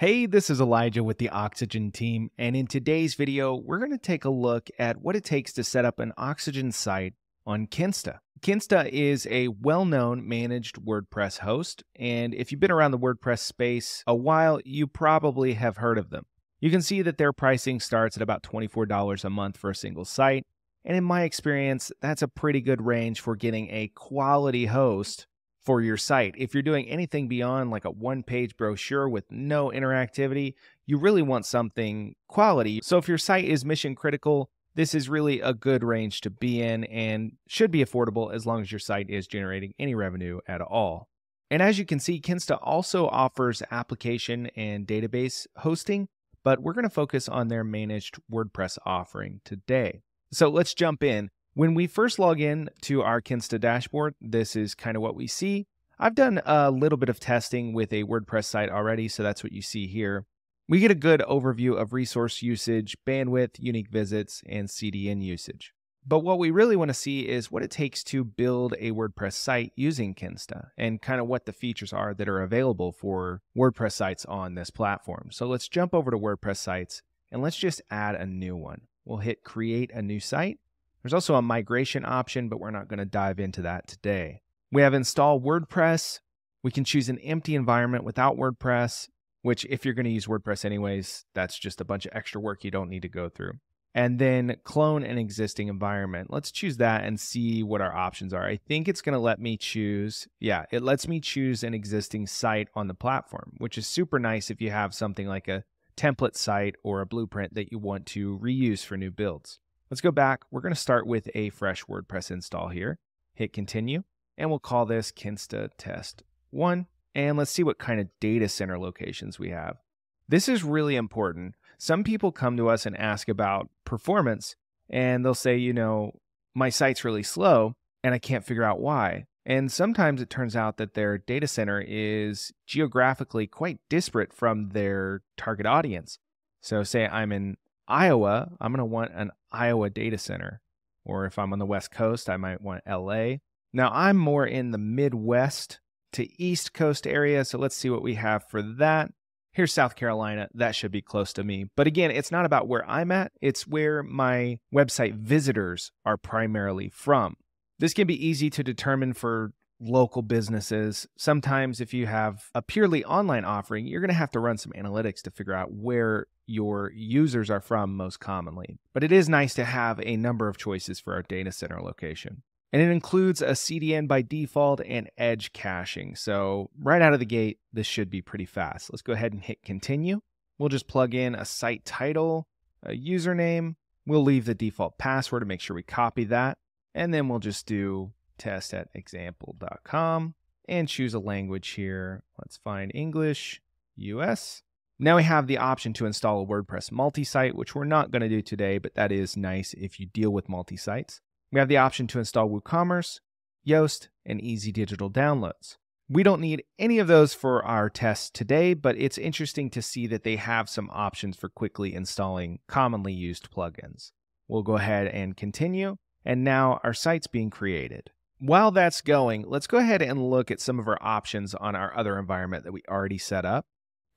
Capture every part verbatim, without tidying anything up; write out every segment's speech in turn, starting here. Hey, this is Elijah with the Oxygen team, and in today's video, we're going to take a look at what it takes to set up an Oxygen site on Kinsta. Kinsta is a well-known managed WordPress host, and if you've been around the WordPress space a while, you probably have heard of them. You can see that their pricing starts at about twenty-four dollars a month for a single site, and in my experience, that's a pretty good range for getting a quality host for your site. If you're doing anything beyond like a one-page brochure with no interactivity, you really want something quality. So if your site is mission critical, this is really a good range to be in and should be affordable as long as your site is generating any revenue at all. And as you can see, Kinsta also offers application and database hosting, but we're going to focus on their managed WordPress offering today. So let's jump in. When we first log in to our Kinsta dashboard, this is kind of what we see. I've done a little bit of testing with a WordPress site already, so that's what you see here. We get a good overview of resource usage, bandwidth, unique visits, and C D N usage. But what we really want to see is what it takes to build a WordPress site using Kinsta and kind of what the features are that are available for WordPress sites on this platform. So let's jump over to WordPress sites and let's just add a new one. We'll hit create a new site. There's also a migration option, but we're not going to dive into that today. We have install WordPress. We can choose an empty environment without WordPress, which if you're going to use WordPress anyways, that's just a bunch of extra work you don't need to go through. And then clone an existing environment. Let's choose that and see what our options are. I think it's going to let me choose. Yeah, it lets me choose an existing site on the platform, which is super nice if you have something like a template site or a blueprint that you want to reuse for new builds. Let's go back. We're going to start with a fresh WordPress install here. Hit continue, and we'll call this Kinsta Test one. And let's see what kind of data center locations we have. This is really important. Some people come to us and ask about performance, and they'll say, you know, my site's really slow, and I can't figure out why. And sometimes it turns out that their data center is geographically quite disparate from their target audience. So say I'm in Iowa, I'm going to want an Iowa data center. Or if I'm on the West Coast, I might want L A. Now I'm more in the Midwest to East Coast area, so let's see what we have for that. Here's South Carolina. That should be close to me. But again, it's not about where I'm at. It's where my website visitors are primarily from. This can be easy to determine for local businesses. Sometimes if you have a purely online offering, you're going to have to run some analytics to figure out where your users are from most commonly. But it is nice to have a number of choices for our data center location. And it includes a C D N by default and edge caching. So right out of the gate, this should be pretty fast. Let's go ahead and hit continue. We'll just plug in a site title, a username. We'll leave the default password to make sure we copy that. And then we'll just do test at example dot com and choose a language here. Let's find English, U S. Now we have the option to install a WordPress multi-site, which we're not going to do today, but that is nice if you deal with multi-sites. We have the option to install WooCommerce, Yoast, and Easy Digital Downloads. We don't need any of those for our test today, but it's interesting to see that they have some options for quickly installing commonly used plugins. We'll go ahead and continue. And now our site's being created. While that's going, let's go ahead and look at some of our options on our other environment that we already set up.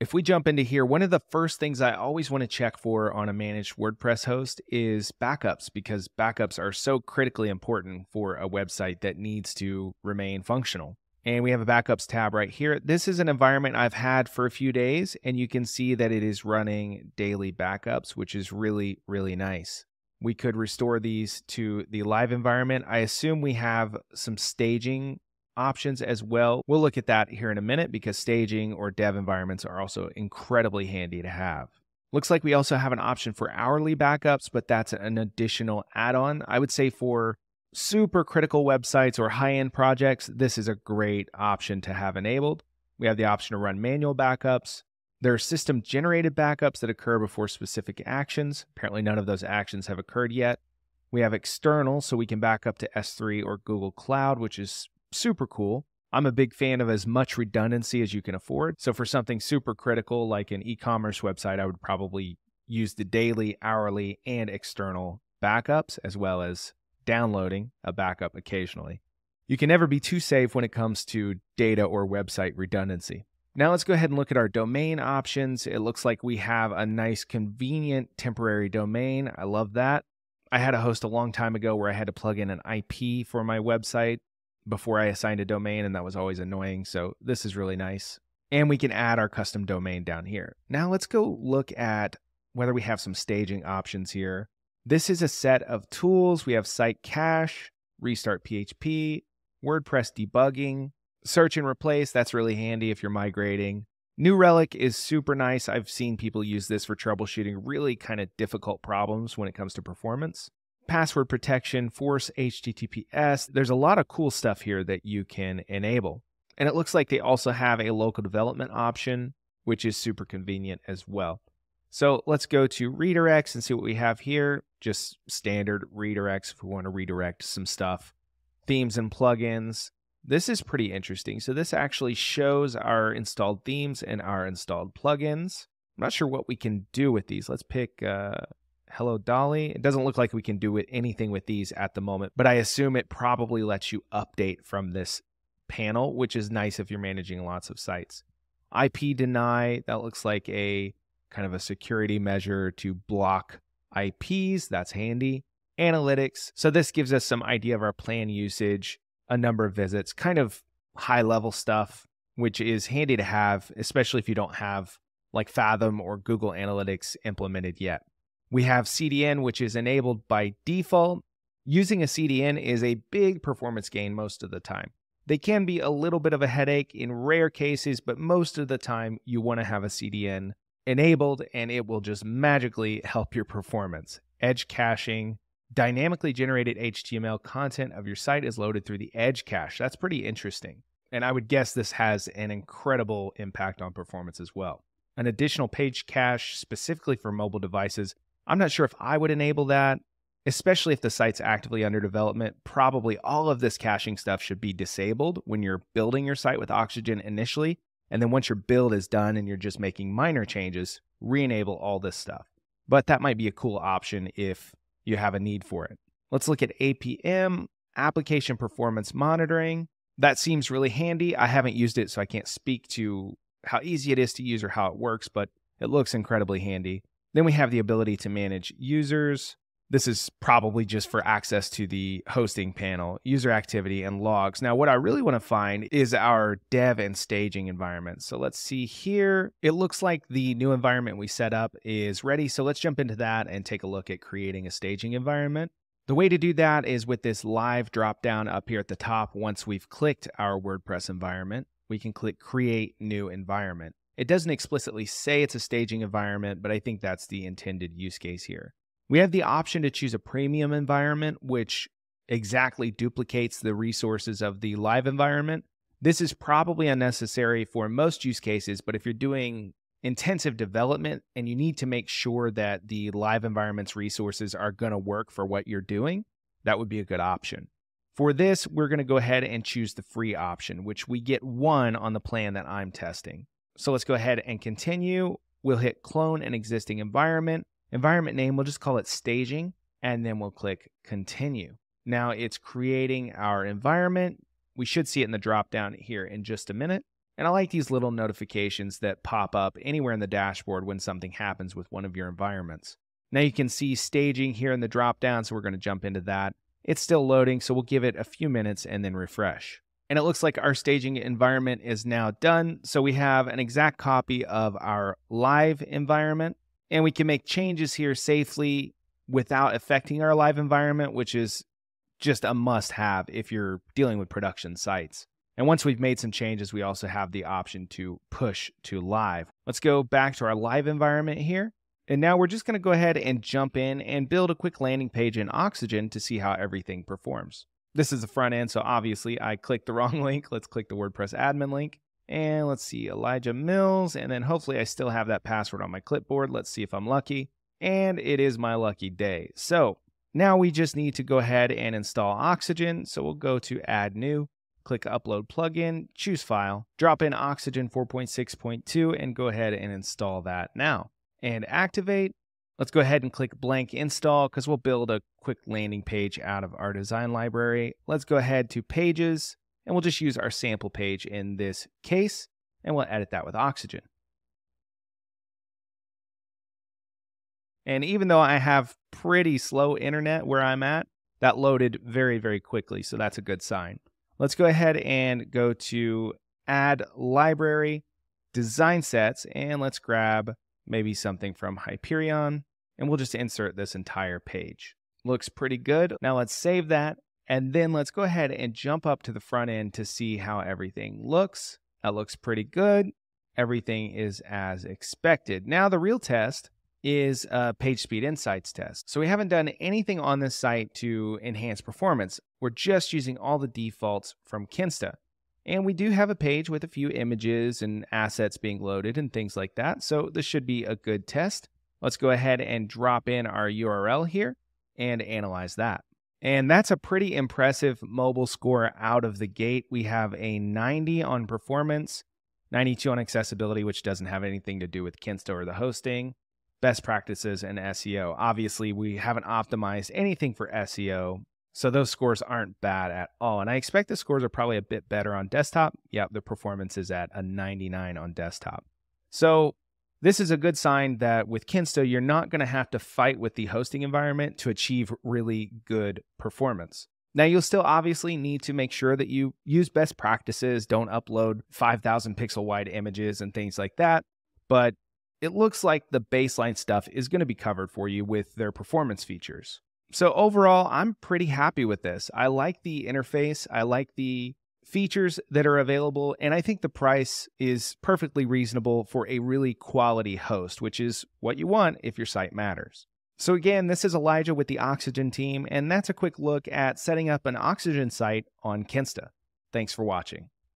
If we jump into here, one of the first things I always want to check for on a managed WordPress host is backups, because backups are so critically important for a website that needs to remain functional. And we have a backups tab right here. This is an environment I've had for a few days, and you can see that it is running daily backups, which is really, really nice. We could restore these to the live environment. I assume we have some staging options as well. We'll look at that here in a minute because staging or dev environments are also incredibly handy to have. Looks like we also have an option for hourly backups, but that's an additional add-on. I would say for super critical websites or high-end projects, this is a great option to have enabled. We have the option to run manual backups. There are system-generated backups that occur before specific actions. Apparently, none of those actions have occurred yet. We have external, so we can back up to S three or Google Cloud, which is super cool. I'm a big fan of as much redundancy as you can afford. So for something super critical, like an e-commerce website, I would probably use the daily, hourly, and external backups, as well as downloading a backup occasionally. You can never be too safe when it comes to data or website redundancy. Now let's go ahead and look at our domain options. It looks like we have a nice, convenient temporary domain. I love that. I had a host a long time ago where I had to plug in an I P for my website before I assigned a domain, and that was always annoying. So this is really nice. And we can add our custom domain down here. Now let's go look at whether we have some staging options here. This is a set of tools. We have site cache, restart P H P, WordPress debugging, search and replace. That's really handy if you're migrating. New Relic is super nice. I've seen people use this for troubleshooting really kind of difficult problems when it comes to performance. Password protection, force H T T P S. There's a lot of cool stuff here that you can enable. And it looks like they also have a local development option, which is super convenient as well. So let's go to redirects and see what we have here. Just standard redirects if we want to redirect some stuff. Themes and plugins. This is pretty interesting. So this actually shows our installed themes and our installed plugins. I'm not sure what we can do with these. Let's pick uh, Hello Dolly. It doesn't look like we can do anything with these at the moment, but I assume it probably lets you update from this panel, which is nice if you're managing lots of sites. I P deny, that looks like a kind of a security measure to block I Ps. That's handy. Analytics. So this gives us some idea of our plan usage, a number of visits, kind of high level stuff, which is handy to have, especially if you don't have like Fathom or Google Analytics implemented yet. We have C D N, which is enabled by default. Using a C D N is a big performance gain most of the time. They can be a little bit of a headache in rare cases, but most of the time you want to have a C D N enabled and it will just magically help your performance. Edge caching. Dynamically generated H T M L content of your site is loaded through the edge cache. That's pretty interesting. And I would guess this has an incredible impact on performance as well. An additional page cache specifically for mobile devices. I'm not sure if I would enable that, especially if the site's actively under development. Probably all of this caching stuff should be disabled when you're building your site with Oxygen initially. And then once your build is done and you're just making minor changes, re-enable all this stuff. But that might be a cool option if you have a need for it. Let's look at A P M, application performance monitoring. That seems really handy. I haven't used it, so I can't speak to how easy it is to use or how it works, but it looks incredibly handy. Then we have the ability to manage users. This is probably just for access to the hosting panel, user activity, and logs. Now, what I really want to find is our dev and staging environment. So let's see here. It looks like the new environment we set up is ready. So let's jump into that and take a look at creating a staging environment. The way to do that is with this live dropdown up here at the top. Once we've clicked our WordPress environment, we can click Create New Environment. It doesn't explicitly say it's a staging environment, but I think that's the intended use case here. We have the option to choose a premium environment, which exactly duplicates the resources of the live environment. This is probably unnecessary for most use cases, but if you're doing intensive development and you need to make sure that the live environment's resources are going to work for what you're doing, that would be a good option. For this, we're going to go ahead and choose the free option, which we get one on the plan that I'm testing. So let's go ahead and continue. We'll hit clone an existing environment. Environment name, we'll just call it staging, and then we'll click continue. Now it's creating our environment. We should see it in the dropdown here in just a minute. And I like these little notifications that pop up anywhere in the dashboard when something happens with one of your environments. Now you can see staging here in the dropdown, so we're going to jump into that. It's still loading, so we'll give it a few minutes and then refresh. And it looks like our staging environment is now done. So we have an exact copy of our live environment. And we can make changes here safely without affecting our live environment, which is just a must-have if you're dealing with production sites. And once we've made some changes, we also have the option to push to live. Let's go back to our live environment here. And now we're just going to go ahead and jump in and build a quick landing page in Oxygen to see how everything performs. This is the front end, so obviously I clicked the wrong link. Let's click the WordPress admin link. And let's see, Elijah Mills. And then hopefully I still have that password on my clipboard. Let's see if I'm lucky. And it is my lucky day. So now we just need to go ahead and install Oxygen. So we'll go to Add New, click Upload Plugin, choose File, drop in Oxygen four point six point two, and go ahead and install that now. And activate. Let's go ahead and click Blank Install because we'll build a quick landing page out of our design library. Let's go ahead to Pages. And we'll just use our sample page in this case. and we'll edit that with Oxygen. And even though I have pretty slow internet where I'm at, that loaded very, very quickly, so that's a good sign. Let's go ahead and go to Add Library, Design Sets, and let's grab maybe something from Hyperion, and we'll just insert this entire page. Looks pretty good. Now let's save that, and then let's go ahead and jump up to the front end to see how everything looks. That looks pretty good. Everything is as expected. Now the real test is a PageSpeed Insights test. So we haven't done anything on this site to enhance performance. We're just using all the defaults from Kinsta. And we do have a page with a few images and assets being loaded and things like that. So this should be a good test. Let's go ahead and drop in our U R L here and analyze that. And that's a pretty impressive mobile score out of the gate. We have a ninety on performance, ninety-two on accessibility, which doesn't have anything to do with Kinsta or the hosting, best practices, and S E O. Obviously, we haven't optimized anything for S E O, so those scores aren't bad at all. And I expect the scores are probably a bit better on desktop. Yep, the performance is at a ninety-nine on desktop. So this is a good sign that with Kinsta, you're not going to have to fight with the hosting environment to achieve really good performance. Now, you'll still obviously need to make sure that you use best practices, don't upload five thousand pixel wide images and things like that, but it looks like the baseline stuff is going to be covered for you with their performance features. So overall, I'm pretty happy with this. I like the interface. I like the features that are available. And I think the price is perfectly reasonable for a really quality host, which is what you want if your site matters. So again, this is Elijah with the Oxygen team, and that's a quick look at setting up an Oxygen site on Kinsta. Thanks for watching.